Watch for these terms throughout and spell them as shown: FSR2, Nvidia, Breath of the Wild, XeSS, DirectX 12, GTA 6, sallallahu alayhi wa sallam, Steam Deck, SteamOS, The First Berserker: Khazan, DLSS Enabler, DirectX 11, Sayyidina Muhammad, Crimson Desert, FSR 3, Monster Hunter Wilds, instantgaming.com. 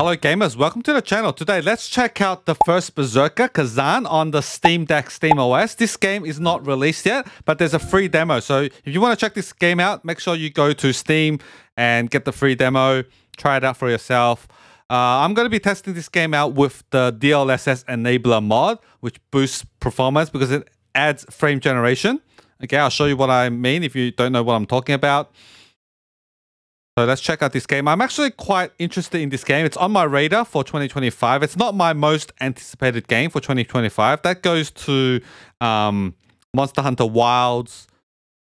Hello gamers, welcome to the channel. Today, let's check out The First Berserker: Khazan on the Steam Deck SteamOS. This game is not released yet, but there's a free demo. So if you want to check this game out, make sure you go to Steam and get the free demo. Try it out for yourself. I'm going to be testing this game out with the DLSS Enabler mod, which boosts performance because it adds frame generation. Okay, I'll show you what I mean if you don't know what I'm talking about. So let's check out this game. I'm actually quite interested in this game. It's on my radar for 2025. It's not my most anticipated game for 2025. That goes to Monster Hunter Wilds,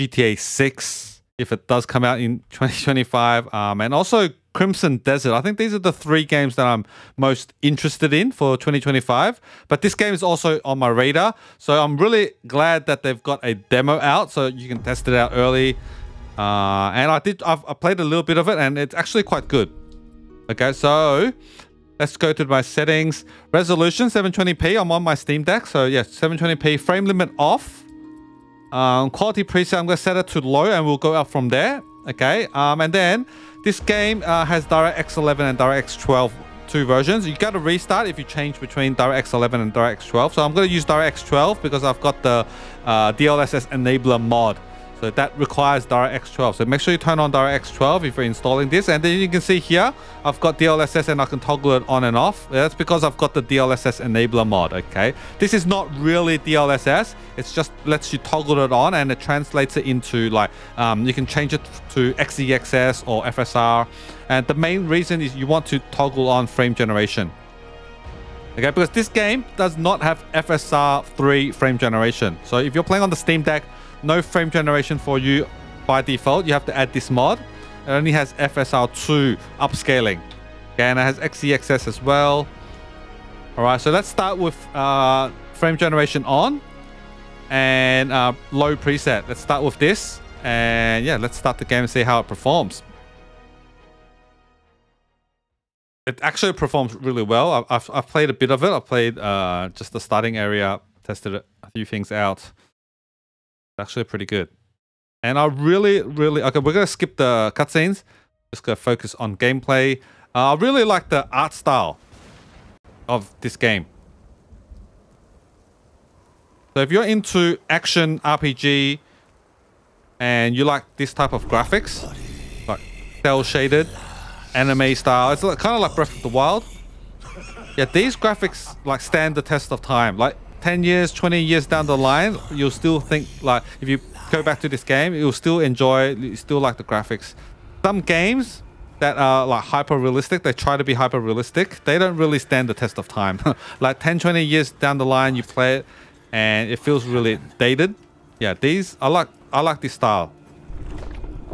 GTA 6, if it does come out in 2025, and also Crimson Desert. I think these are the three games that I'm most interested in for 2025. But this game is also on my radar. So I'm really glad that they've got a demo out so you can test it out early. And I played a little bit of it, and it's actually quite good. Okay, so let's go to my settings. Resolution 720p. I'm on my Steam Deck, so yes, 720p. Frame limit off. Quality preset. I'm gonna set it to low, and we'll go up from there. Okay. And then this game has DirectX 11 and DirectX 12 two versions. You gotta restart if you change between DirectX 11 and DirectX 12. So I'm gonna use DirectX 12 because I've got the DLSS Enabler mod. So that requires DirectX 12. So make sure you turn on DirectX 12 if you're installing this. And then you can see here, I've got DLSS and I can toggle it on and off. That's because I've got the DLSS Enabler mod, okay? This is not really DLSS. It's just lets you toggle it on and it translates it into like, you can change it to XeSS or FSR. And the main reason is you want to toggle on frame generation. Okay, because this game does not have FSR 3 frame generation. So if you're playing on the Steam Deck, no frame generation for you by default. You have to add this mod. It only has FSR2 upscaling. Okay, and it has XeSS as well. All right, so let's start with frame generation on and low preset. Let's start with this. And yeah, let's start the game and see how it performs. It actually performs really well. I've played a bit of it. I've played just the starting area, tested a few things out. Actually pretty good. And I really... Okay, we're going to skip the cutscenes. Just going to focus on gameplay. I really like the art style of this game. So if you're into action, RPG, and you like this type of graphics, like cel-shaded, anime style, it's kind of like Breath of the Wild. Yeah, these graphics like stand the test of time. Like, 10 years, 20 years down the line, you'll still think like, if you go back to this game, you'll still enjoy, you still like the graphics. Some games that are like hyper-realistic, they try to be hyper-realistic, they don't really stand the test of time. Like 10, 20 years down the line, you play it and it feels really dated. Yeah, these, I like this style.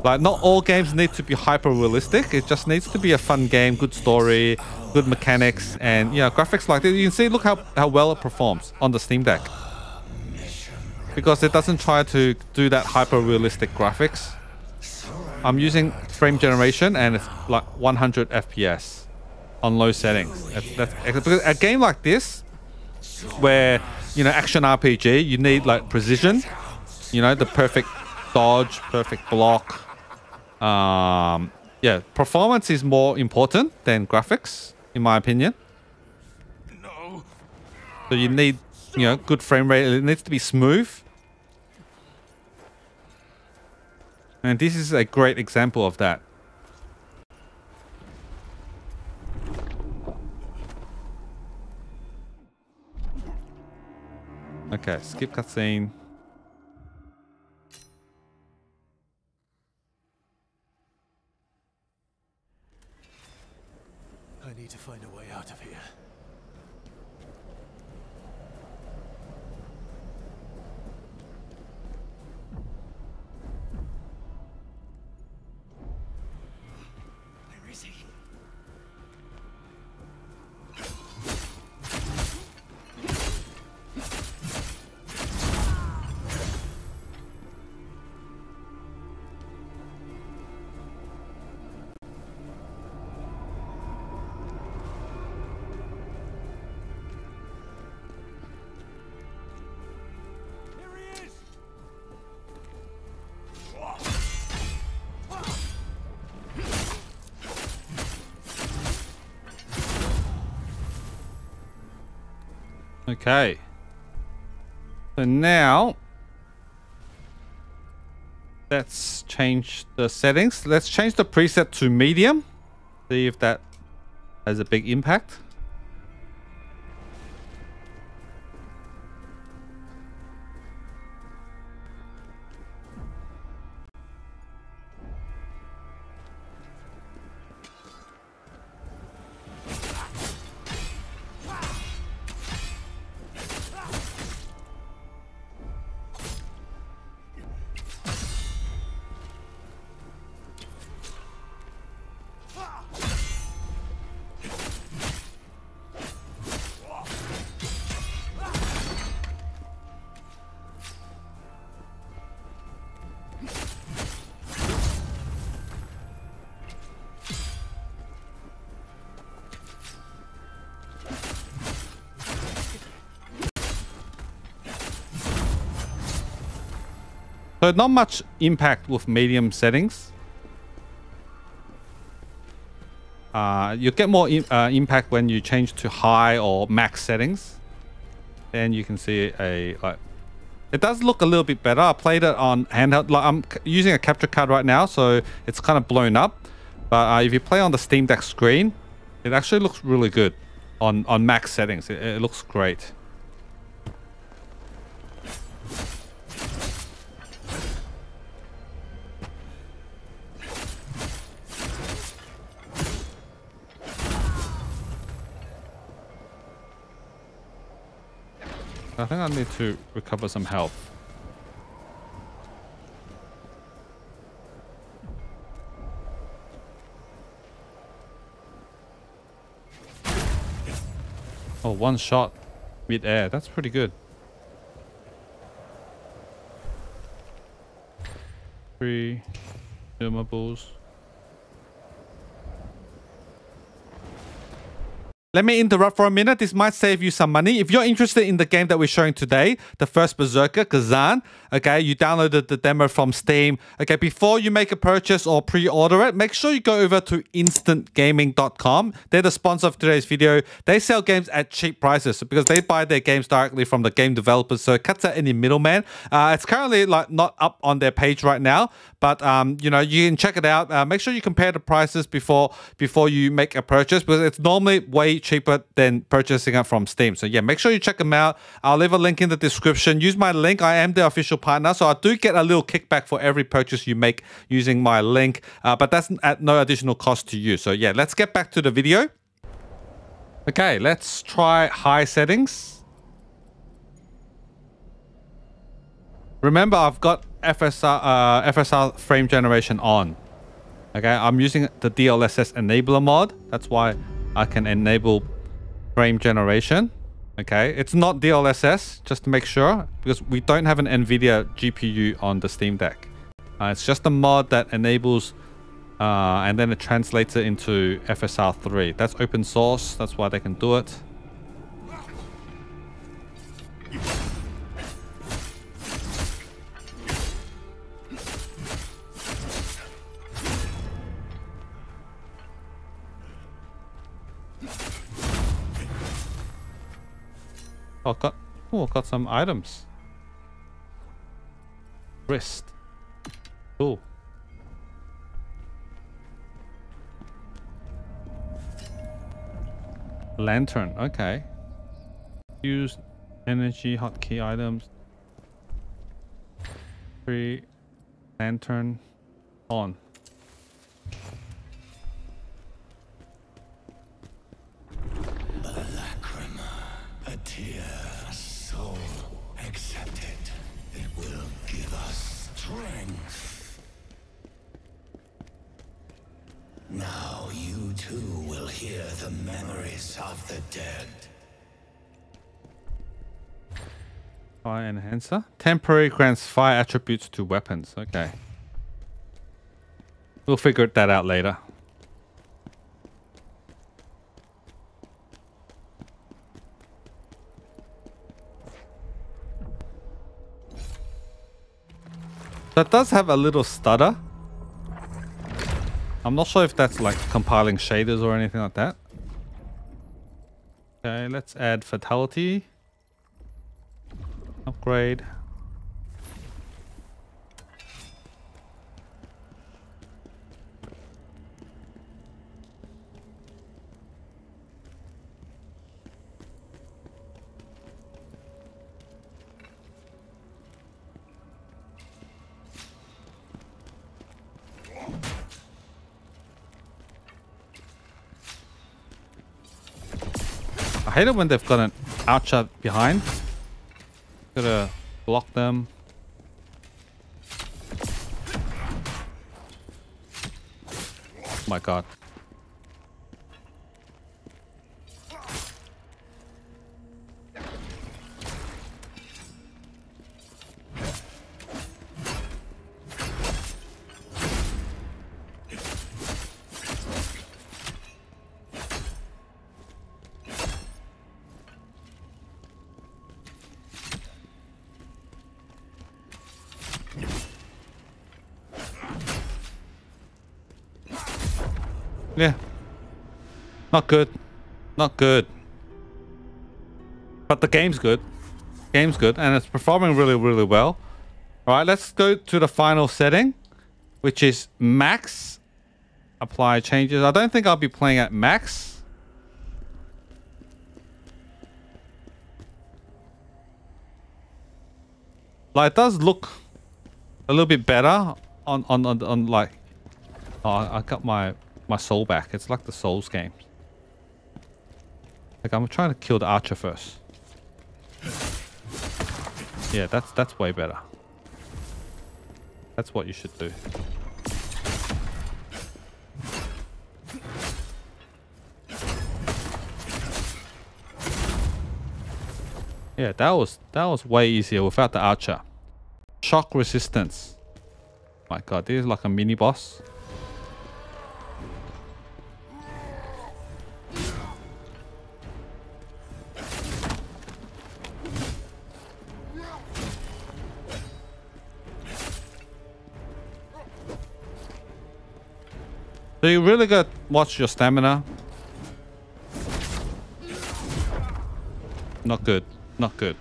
Like not all games need to be hyper-realistic, it just needs to be a fun game, good story, good mechanics, and you know, graphics like this. You can see, look how well it performs on the Steam Deck. Because it doesn't try to do that hyper-realistic graphics. I'm using frame generation and it's like 100 FPS on low settings. Because a game like this, where, you know, action RPG, you need like precision, you know, the perfect dodge, perfect block. Yeah, performance is more important than graphics, in my opinion. No. So you need, you know, good frame rate. It needs to be smooth. And this is a great example of that. Okay, skip cutscene. I need to find a way out of here. Where is he? Okay. So now let's change the settings. Let's change the preset to medium. See if that has a big impact. So not much impact with medium settings. You get more impact when you change to high or max settings. Then you can see a it does look a little bit better. I played it on handheld. Like, I'm using a capture card right now, so it's kind of blown up. But if you play on the Steam Deck screen, it actually looks really good on max settings. It looks great. I think I need to recover some health. Oh, one shot mid-air. That's pretty good. 3 damables. Let me interrupt for a minute. This might save you some money. If you're interested in the game that we're showing today, The First Berserker, Khazan, okay, you downloaded the demo from Steam. Okay, before you make a purchase or pre-order it, make sure you go over to instantgaming.com. They're the sponsor of today's video. They sell games at cheap prices because they buy their games directly from the game developers, so it cuts out any middleman. It's currently like not up on their page right now, but you know, you can check it out. Make sure you compare the prices before you make a purchase because it's normally way cheaper than purchasing it from Steam. So yeah, make sure you check them out. I'll leave a link in the description. Use my link. I am their official partner, so I do get a little kickback for every purchase you make using my link, but that's at no additional cost to you. So yeah, let's get back to the video. Okay, let's try high settings. Remember, I've got FSR frame generation on. Okay, I'm using the DLSS Enabler mod. That's why I can enable frame generation. Okay, it's not DLSS, just to make sure, because we don't have an Nvidia GPU on the Steam Deck. It's just a mod that enables and then it translates it into FSR 3. That's open source, that's why they can do it. Oh, got some items. Wrist. Cool. Lantern. Okay. Use energy hotkey items. 3 lantern on. Now you too will hear the memories of the dead. Fire enhancer. Temporary grants fire attributes to weapons. Okay. We'll figure that out later. That does have a little stutter. I'm not sure if that's like compiling shaders or anything like that. Okay, let's add fatality. Upgrade. I hate it when they've got an outshot behind. Gotta block them. Oh my god. Yeah, not good, not good, but the game's good, and it's performing really, really well. All right, let's go to the final setting, which is max, apply changes. I don't think I'll be playing at max. Like, it does look a little bit better on like, oh, I got my soul back. It's like the Souls game. Like, I'm trying to kill the archer first. Yeah, that's way better. That's what you should do. Yeah, that was way easier without the archer. Shock resistance. My god, this is like a mini boss. So you really got to watch your stamina. Not good. Not good.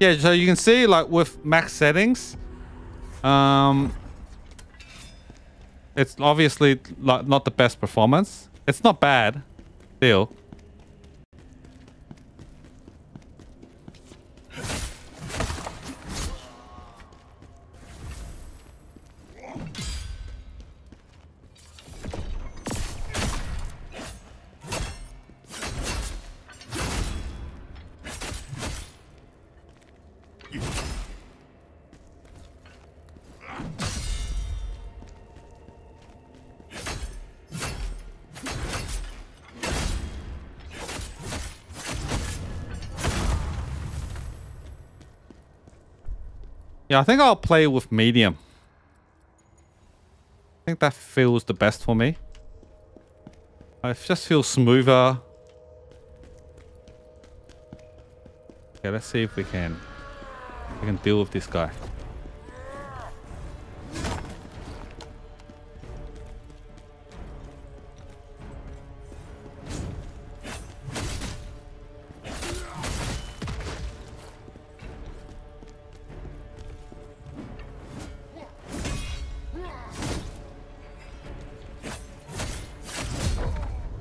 Yeah, so you can see, like, with max settings, it's obviously, like, not the best performance. It's not bad, still. Yeah, I think I'll play with medium. I think that feels the best for me. It just feels smoother. Okay, let's see if we can deal with this guy.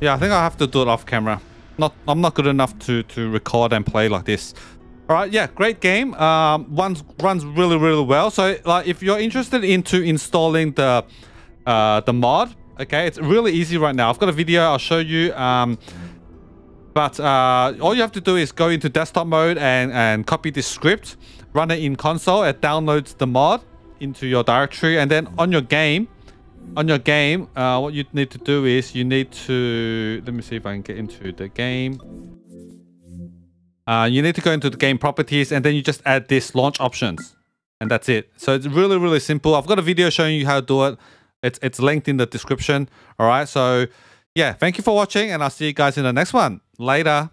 Yeah, I think I have to do it off camera. I'm not good enough to record and play like this. All right, yeah, great game. Runs really, really well. So, like, if you're interested into installing the mod, okay, it's really easy right now. I've got a video I'll show you. But all you have to do is go into desktop mode and copy this script, run it in console. It downloads the mod into your directory, and then on your game. What you need to do is you need to, let me see if I can get into the game. You need to go into the game properties, and then you just add this launch options, and that's it. So it's really, really simple. I've got a video showing you how to do it. It's linked in the description. All right. So yeah, thank you for watching, and I'll see you guys in the next one. Later.